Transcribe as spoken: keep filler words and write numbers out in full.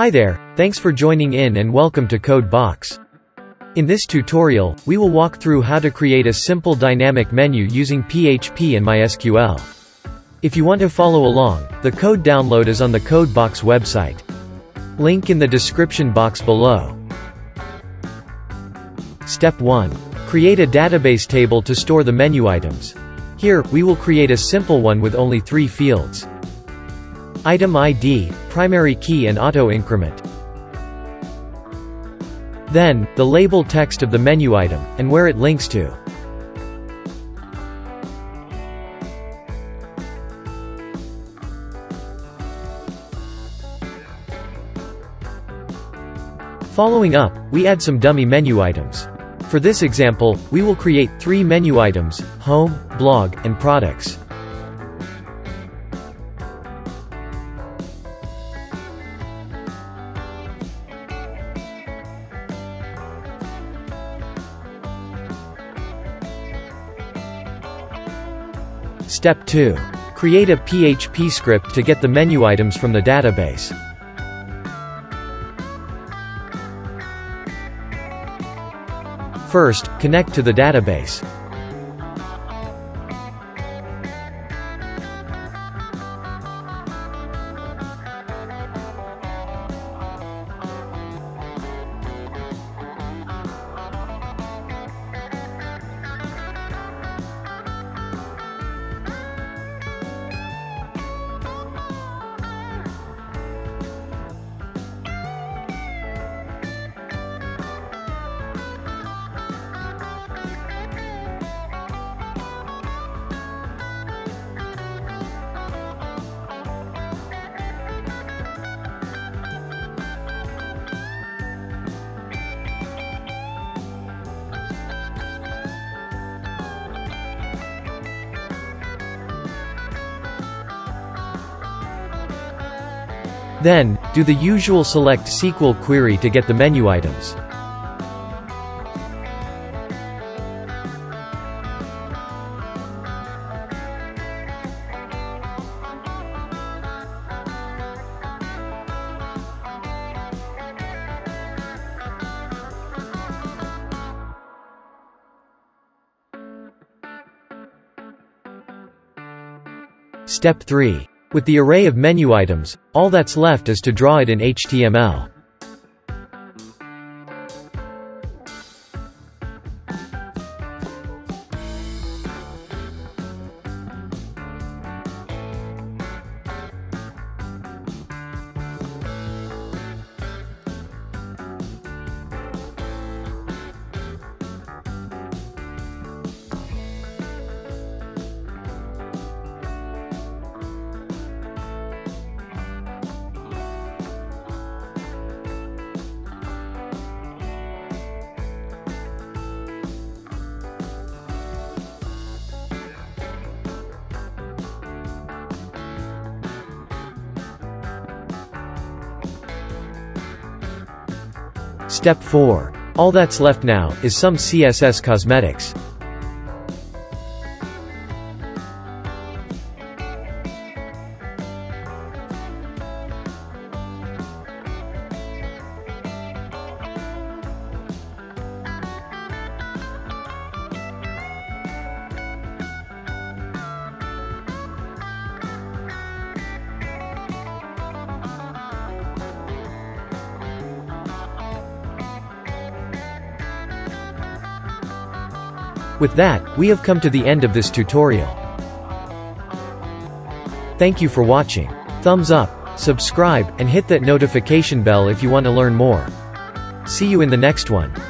Hi there, thanks for joining in and welcome to Code Box. In this tutorial, we will walk through how to create a simple dynamic menu using P H P and MySQL. If you want to follow along, the code download is on the Code Box website. Link in the description box below. Step one. Create a database table to store the menu items. Here, we will create a simple one with only three fields. Item I D, primary key and auto increment. Then, the label text of the menu item, and where it links to. Following up, we add some dummy menu items. For this example, we will create three menu items: home, blog, and products. Step two. Create a P H P script to get the menu items from the database. First, connect to the database. Then, do the usual select S Q L query to get the menu items. Step three. With the array of menu items, all that's left is to draw it in H T M L. Step four. All that's left now is some C S S cosmetics. With that, we have come to the end of this tutorial. Thank you for watching. Thumbs up, subscribe, and hit that notification bell if you want to learn more. See you in the next one.